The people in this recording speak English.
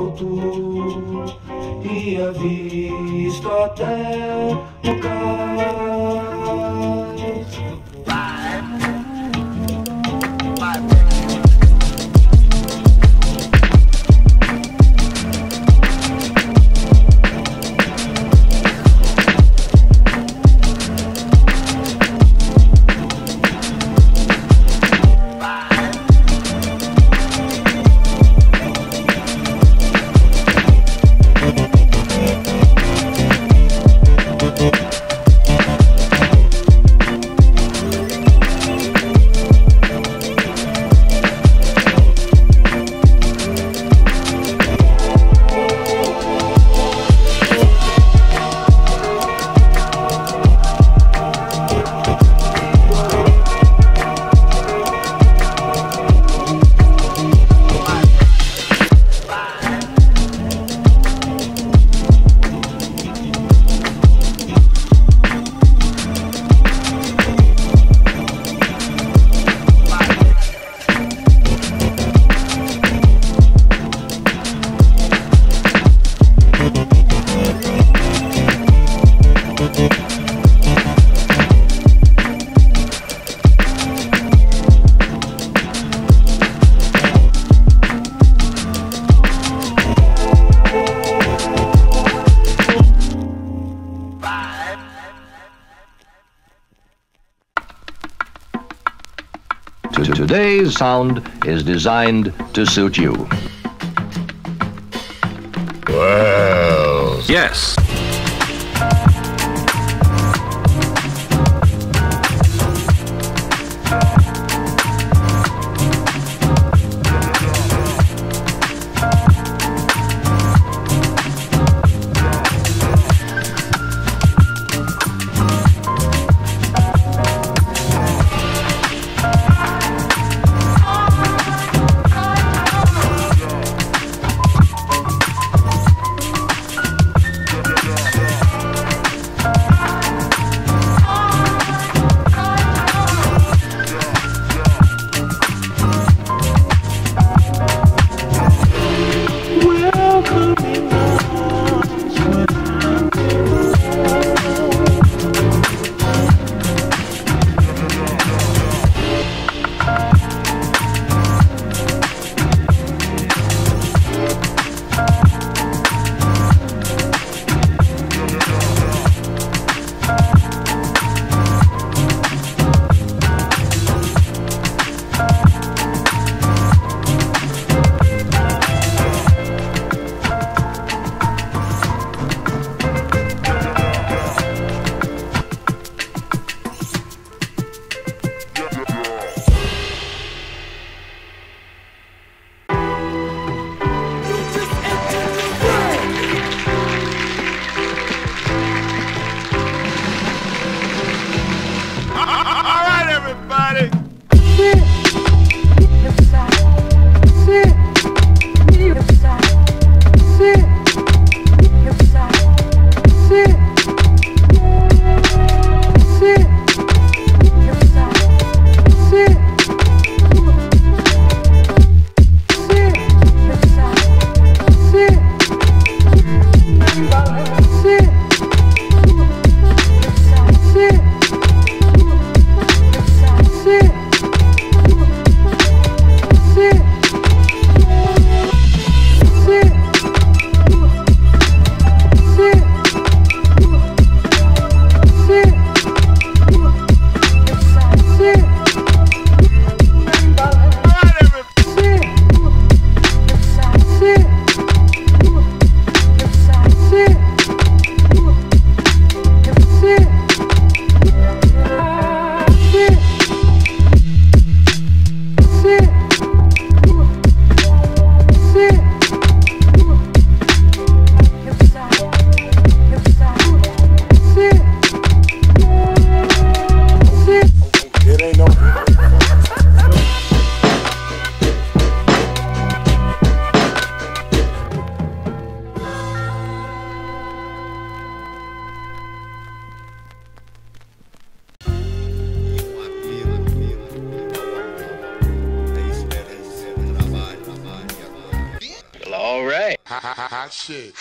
alto e avisto até o cais. Today's sound is designed to suit you. Well, yes. right. Hot shit.